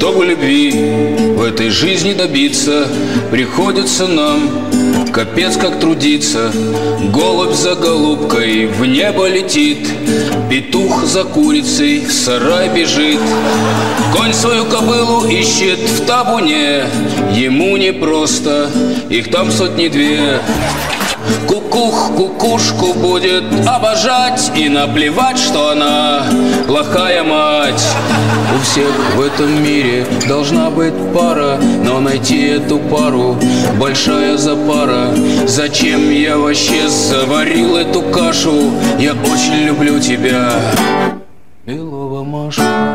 Чтобы любви в этой жизни добиться, приходится нам капец как трудиться. Голубь за голубкой в небо летит, петух за курицей в сарай бежит. Конь свою кобылу ищет в табуне, ему непросто, их там сотни две. Кукух кукушку будет обожать, и наплевать, что она плохая мать. У всех в этом мире должна быть пара, но найти эту пару большая запара. Зачем я вообще заварил эту кашу? Я очень люблю тебя, милого Маша.